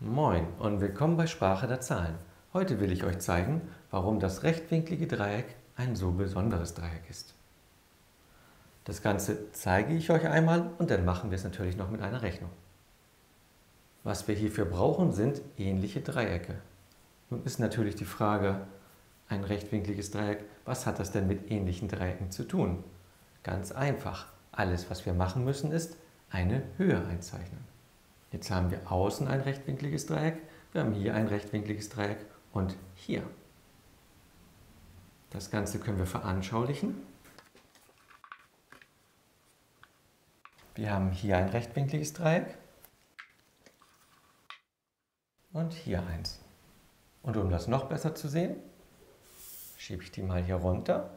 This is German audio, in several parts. Moin und willkommen bei Sprache der Zahlen. Heute will ich euch zeigen, warum das rechtwinklige Dreieck ein so besonderes Dreieck ist. Das Ganze zeige ich euch einmal und dann machen wir es natürlich noch mit einer Rechnung. Was wir hierfür brauchen, sind ähnliche Dreiecke. Nun ist natürlich die Frage, ein rechtwinkliges Dreieck, was hat das denn mit ähnlichen Dreiecken zu tun? Ganz einfach. Alles, was wir machen müssen, ist eine Höhe einzeichnen. Jetzt haben wir außen ein rechtwinkliges Dreieck, wir haben hier ein rechtwinkliges Dreieck und hier. Das Ganze können wir veranschaulichen. Wir haben hier ein rechtwinkliges Dreieck und hier eins. Und um das noch besser zu sehen, schiebe ich die mal hier runter.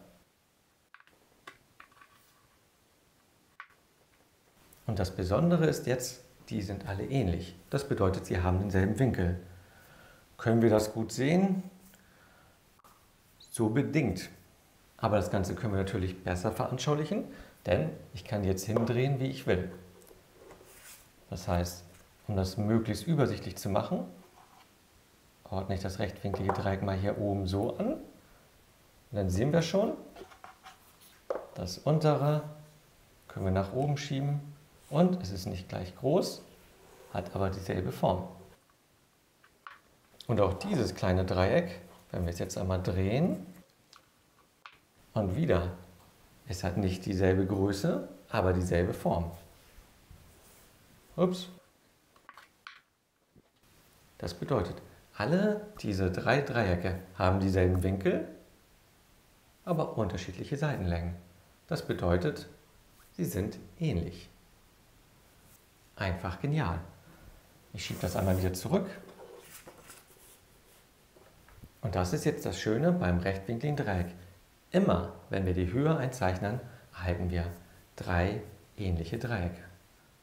Und das Besondere ist jetzt, die sind alle ähnlich. Das bedeutet, sie haben denselben Winkel. Können wir das gut sehen? So bedingt. Aber das Ganze können wir natürlich besser veranschaulichen, denn ich kann jetzt hindrehen, wie ich will. Das heißt, um das möglichst übersichtlich zu machen, ordne ich das rechtwinklige Dreieck mal hier oben so an. Und dann sehen wir schon, das untere können wir nach oben schieben. Und es ist nicht gleich groß, hat aber dieselbe Form. Und auch dieses kleine Dreieck, wenn wir es jetzt einmal drehen, und wieder, es hat nicht dieselbe Größe, aber dieselbe Form. Ups. Das bedeutet, alle diese drei Dreiecke haben dieselben Winkel, aber unterschiedliche Seitenlängen. Das bedeutet, sie sind ähnlich. Einfach genial. Ich schiebe das einmal wieder zurück. Und das ist jetzt das Schöne beim rechtwinkligen Dreieck. Immer, wenn wir die Höhe einzeichnen, erhalten wir drei ähnliche Dreiecke.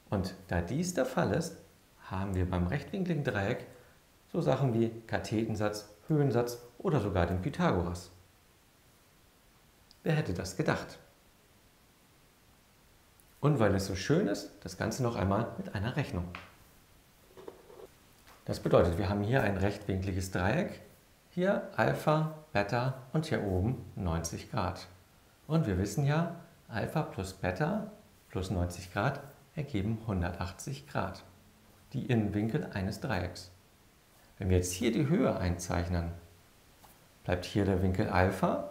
Und da dies der Fall ist, haben wir beim rechtwinkligen Dreieck so Sachen wie Kathetensatz, Höhensatz oder sogar den Pythagoras. Wer hätte das gedacht? Und weil es so schön ist, das Ganze noch einmal mit einer Rechnung. Das bedeutet, wir haben hier ein rechtwinkliges Dreieck, hier Alpha, Beta und hier oben 90 Grad. Und wir wissen ja, Alpha plus Beta plus 90 Grad ergeben 180 Grad, die Innenwinkel eines Dreiecks. Wenn wir jetzt hier die Höhe einzeichnen, bleibt hier der Winkel Alpha,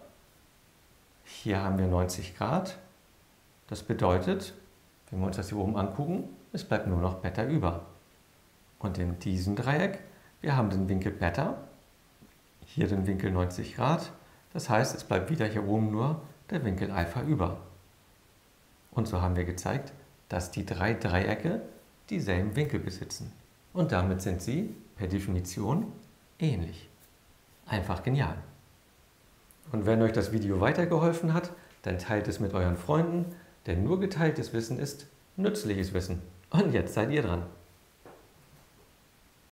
hier haben wir 90 Grad. Das bedeutet, wenn wir uns das hier oben angucken, es bleibt nur noch Beta über. Und in diesem Dreieck, wir haben den Winkel Beta, hier den Winkel 90 Grad. Das heißt, es bleibt wieder hier oben nur der Winkel Alpha über. Und so haben wir gezeigt, dass die drei Dreiecke dieselben Winkel besitzen. Und damit sind sie per Definition ähnlich. Einfach genial. Und wenn euch das Video weitergeholfen hat, dann teilt es mit euren Freunden. Denn nur geteiltes Wissen ist nützliches Wissen. Und jetzt seid ihr dran.